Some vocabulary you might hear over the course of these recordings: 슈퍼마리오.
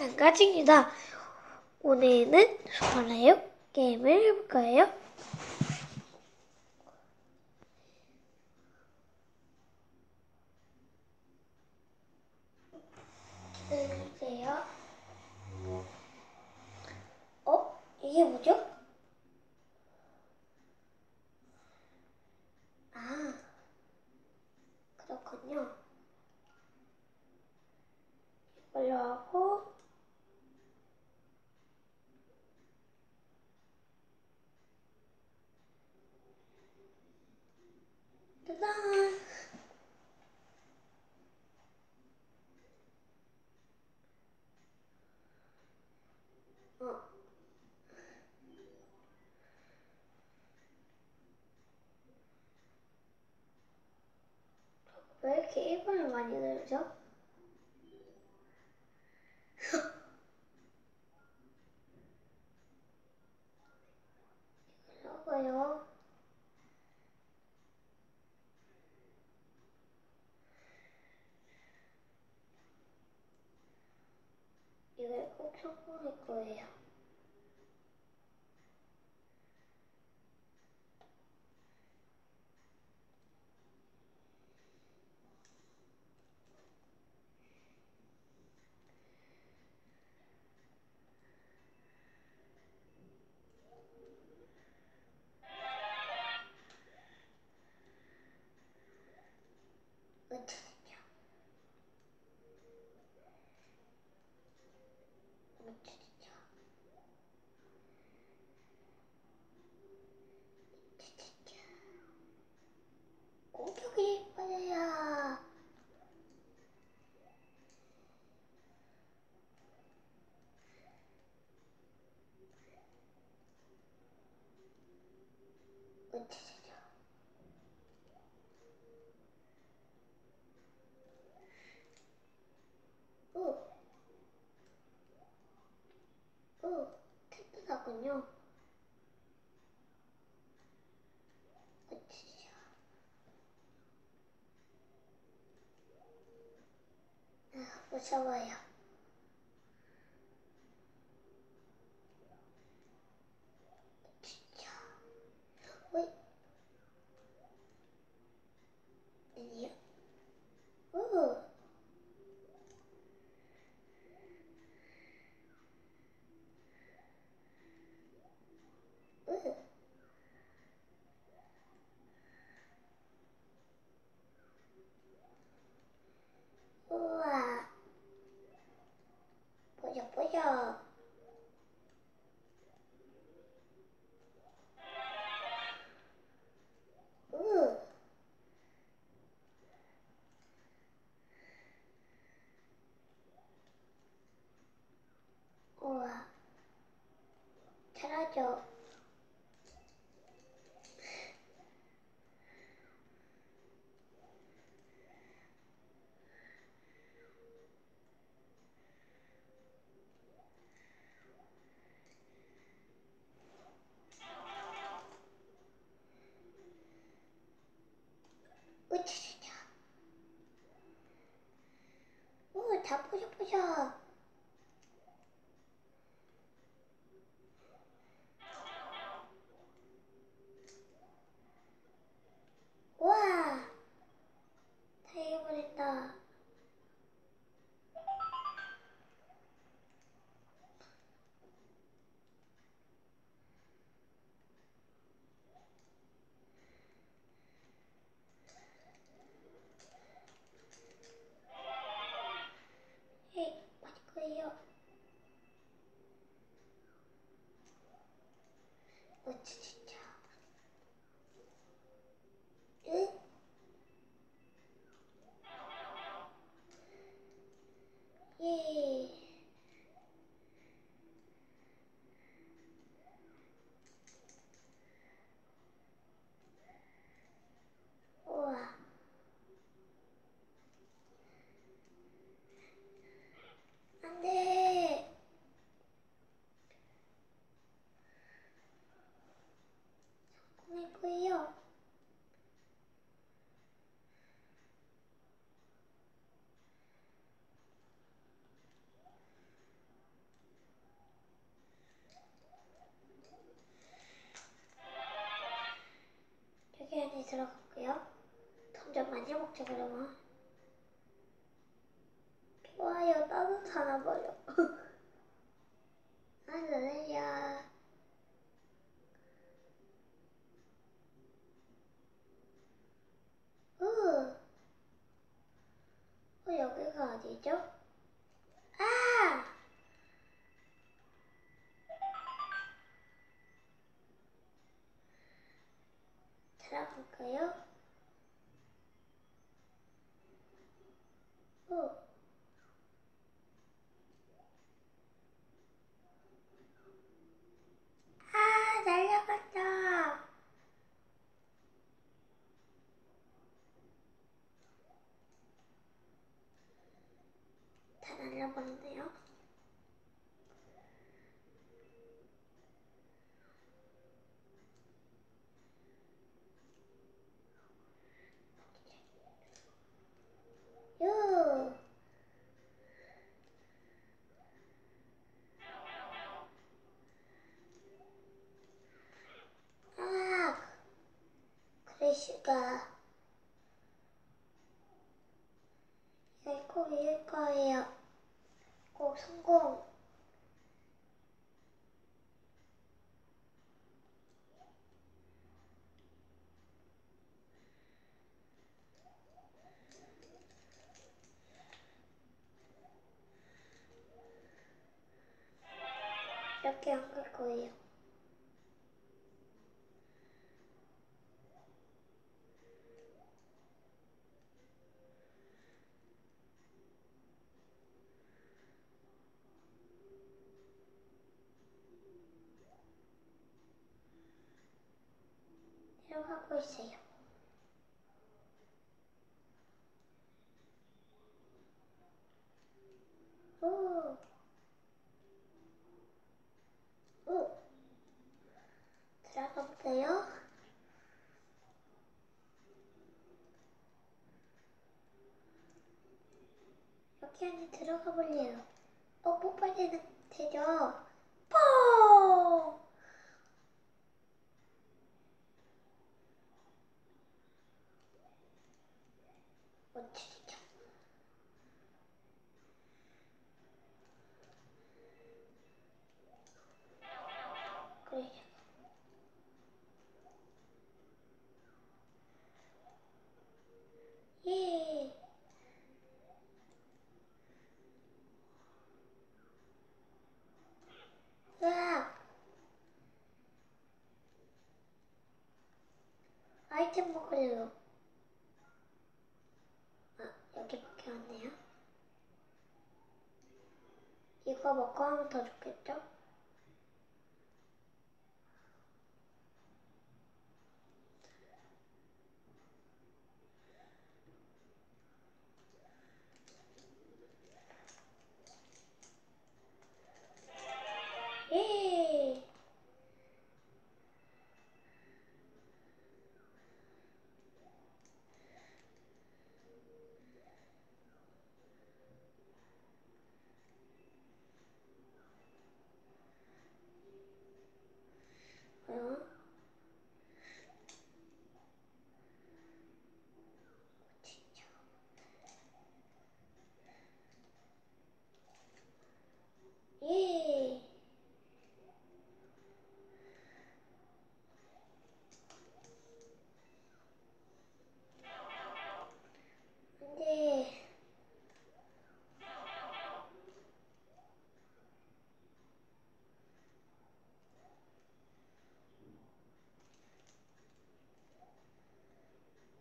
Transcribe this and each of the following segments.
장난감입니다. 오늘은 슈퍼마리오 게임을 해볼 거예요. 보세요. 이게 뭐죠? 그렇군요. 이걸로 하고 짜잔! 왜 이렇게 1번을 많이 늘죠? 이거요. 이걸 꼭 성공할 거예요. 요. 무서워요. 진짜. 왜? 아니요. 오. 잘하죠. 으차차차. 오, 다 부셔부셔. 진짜. 응? 예. 우와. 안 돼. 살아버려. 할렐루야. 여기가 어디죠? 아! 들어볼까요? 아, 날려갔다. 다 날려버리네요. 슈가 이걸 꼭 이길 거예요. 꼭 성공. 이렇게 안 갈 거예요. 하고 있어요. 오, 들어가 볼까요? 여기 안에 들어가 볼래요. 폭발되는 되죠? 퐁! 아이템 먹으려고. 아, 여기밖에 없네요. 이거 먹고 하면 더 좋겠죠?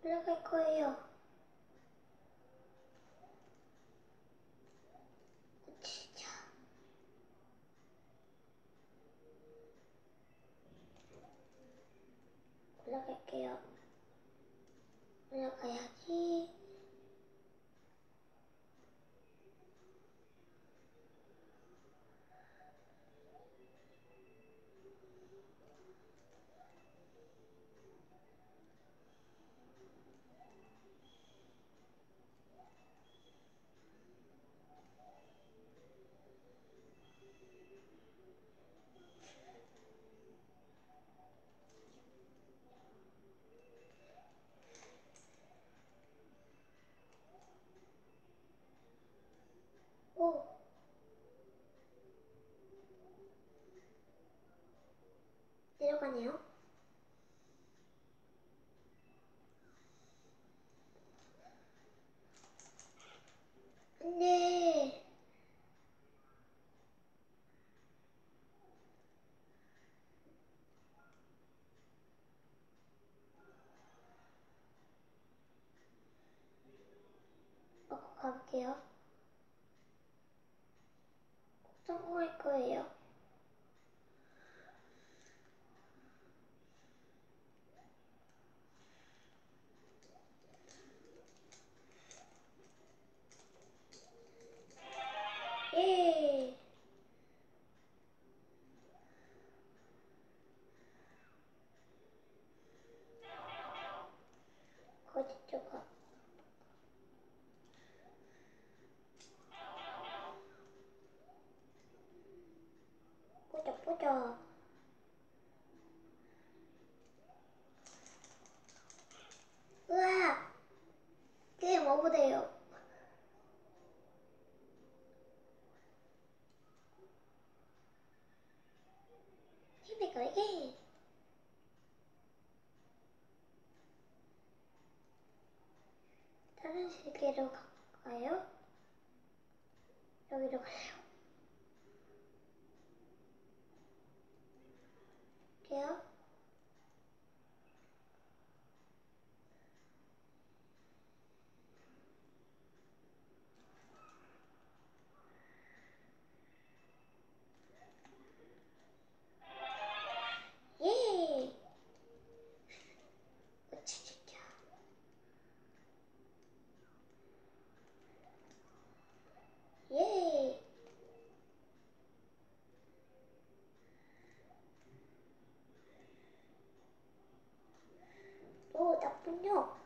올라갈 거예요. 진짜. 올라갈게요. 올라가야지. 거네요. 근데 먹고 갈게요. 성공할 거예요. 우와, 게임 오버돼요. 힘을 걸게. 다른 세계로 갈까요? 여기로 가요. 그래요? 예! 우치치켜. 예! 오, 나쁜요.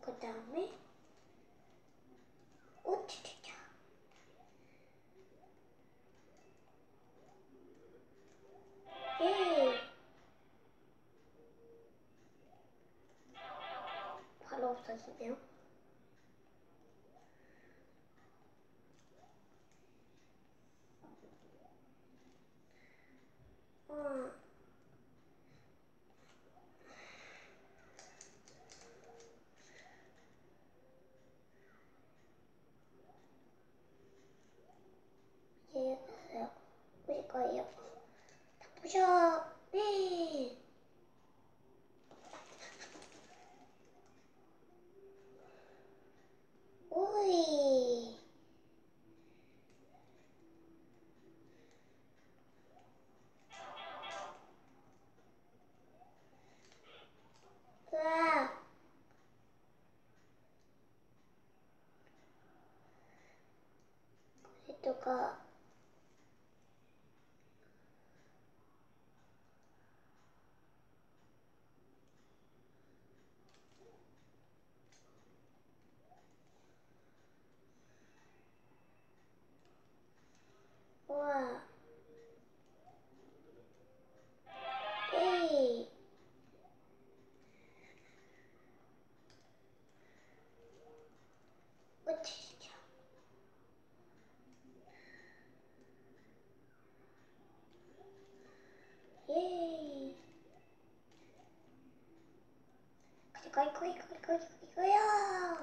그 다음에 오치치차. 예. 바로 없어지네요. 보실 거예요. 다 보셔. 네. 오이. 으아. 그래도가. 우와. 에이. 어쩌시죠? 에이. 그리고 이거요.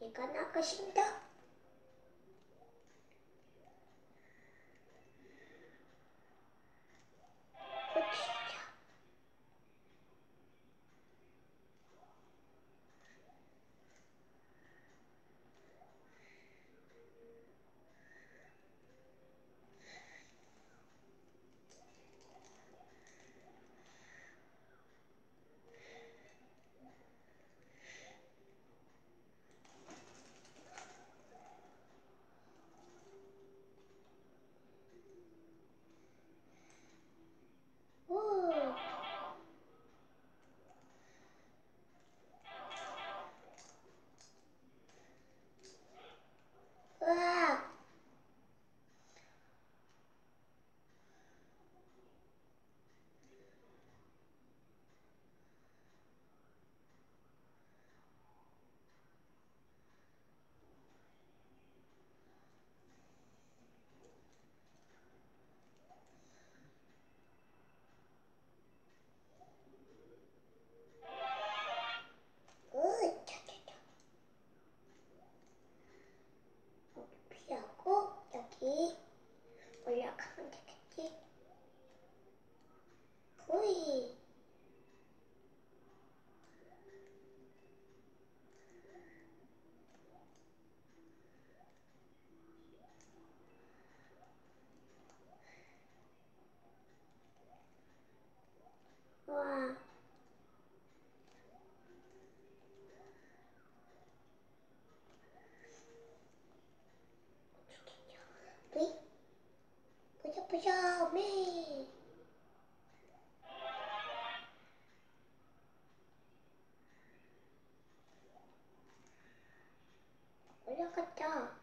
얘가 나가신다. 어디야? 뿌이 부셔부셔 미 올라갔다.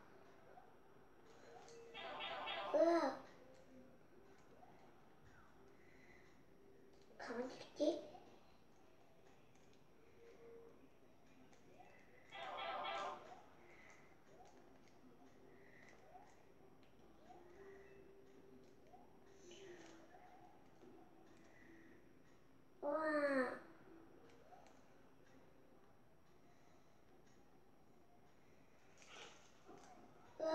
으악 가만히 있지. 부셔 예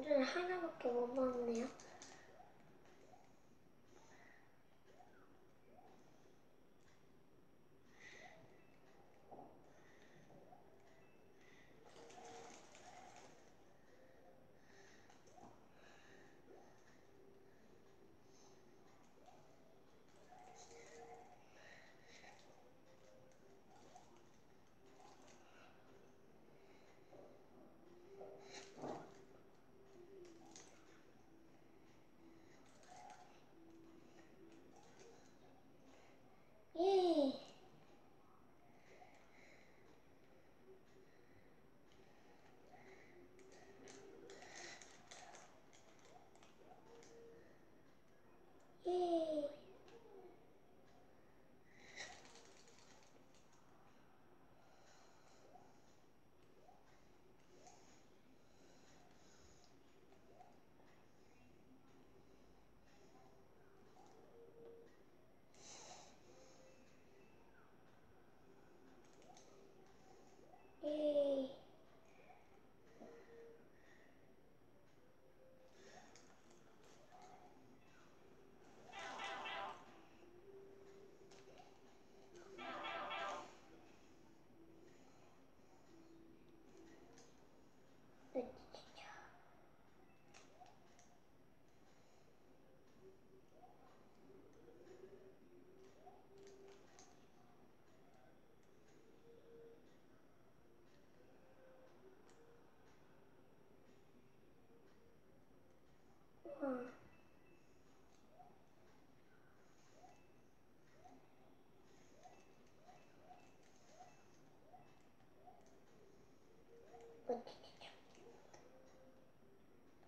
오늘 하나밖에 못 먹네요.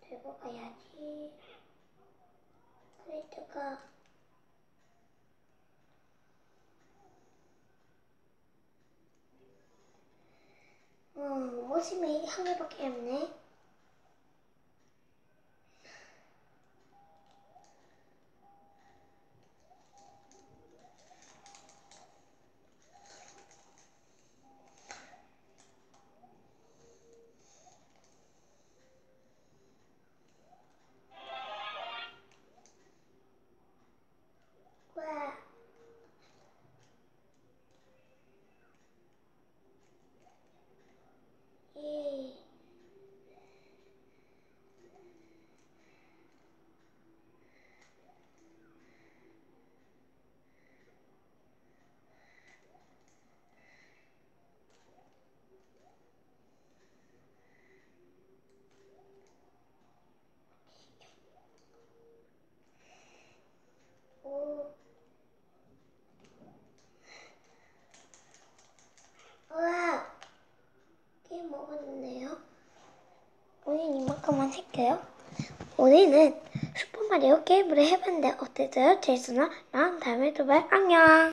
들고 가야지. 크레이트가 오심이 한 개밖에 없네. 이만큼만 할게요. 우리는 슈퍼마리오 게임을 해봤는데 어땠어요? 제이슨아, 난 다음에 또 봐요. 안녕.